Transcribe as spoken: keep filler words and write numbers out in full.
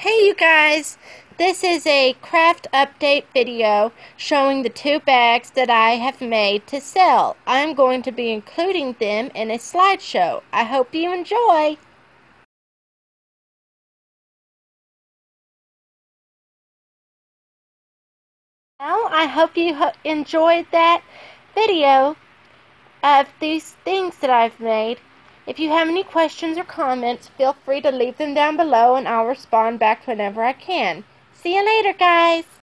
Hey you guys, this is a craft update video showing the two bags that I have made to sell. I'm going to be including them in a slideshow. I hope you enjoy! Well, I hope you ho- enjoyed that video of these things that I've made. If you have any questions or comments, feel free to leave them down below and I'll respond back whenever I can. See you later, guys!